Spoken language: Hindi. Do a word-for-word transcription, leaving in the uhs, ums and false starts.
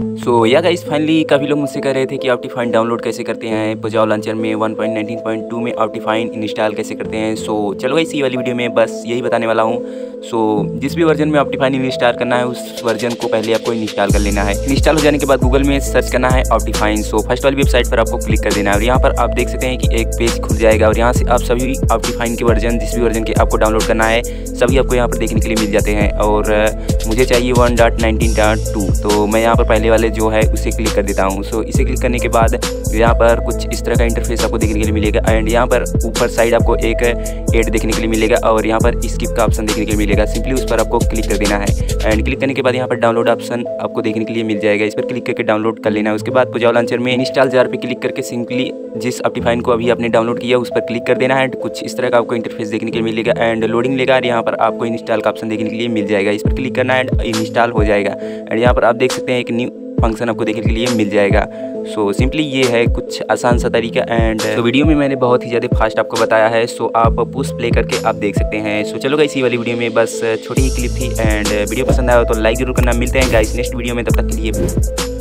सो या गाइस फाइनली काफ़ी लोग मुझसे कह रहे थे कि ऑप्टिफाइन डाउनलोड कैसे करते हैं, पोजावा लॉन्चर में one point nineteen point two में ऑप्टिफाइन इंस्टॉल कैसे करते हैं। सो so, चलो गाइस ये वाली वीडियो में बस यही बताने वाला हूँ। सो so, जिस भी वर्जन में ऑप्टिफाइन इंस्टॉल करना है उस वर्जन को पहले आपको इंस्टॉल कर लेना है। इंस्टॉल हो जाने के बाद गूगल में सर्च करना है ऑप्टिफाइन। सो so, फर्स्ट वाली वेबसाइट पर आपको क्लिक कर देना है और यहाँ पर आप देख सकते हैं कि एक पेज खुल जाएगा और यहाँ से आप सभी ऑप्टिफाइन के वर्जन, जिस भी वर्जन के आपको डाउनलोड करना है, सभी आपको यहाँ पर देखने के लिए मिल जाते हैं। और मुझे चाहिए one point nineteen point two, तो मैं यहाँ पर पहले वाले जो है उसे क्लिक कर देता हूँ। सो so, इसे क्लिक करने के बाद यहाँ पर कुछ इस तरह का इंटरफेस आपको देखने के लिए मिलेगा एंड यहाँ पर ऊपर साइड आपको एक एड देखने के लिए मिलेगा और यहाँ पर स्किप का ऑप्शन देखने के लिए मिलेगा। सिंपली उस पर आपको क्लिक कर देना है एंड क्लिक करने के बाद यहाँ पर डाउनलोड ऑप्शन आपको देखने के लिए मिल जाएगा, इस पर क्लिक करके डाउनलोड कर लेना है। उसके बाद पोजावा लॉन्चर में इंस्टॉल जार पर क्लिक करके सिंपली जिस ऑप्टिफाइन को अभी आपने डाउनलोड किया उस पर क्लिक कर देना है एंड कुछ इस तरह का आपको इंटरफेस देखने के लिए मिलेगा एंड लोडिंग लेगा और यहाँ पर आपको इंस्टॉल का ऑप्शन देखने के लिए मिल जाएगा, इस पर क्लिक करना है एंड इंस्टॉल हो जाएगा। एंड यहाँ पर आप देख सकते हैं एक न्यू फंक्शन आपको देखने के लिए मिल जाएगा। सो so, सिंपली ये है कुछ आसान सा तरीका एंड तो वीडियो में मैंने बहुत ही ज़्यादा फास्ट आपको बताया है। सो so, आप पुश प्ले करके आप देख सकते हैं। सो so, चलो गाइस ये वाली वीडियो में बस छोटी ही क्लिप थी एंड वीडियो पसंद आया तो लाइक जरूर करना। मिलते हैं गाइस नेक्स्ट वीडियो में, तब तक के लिए।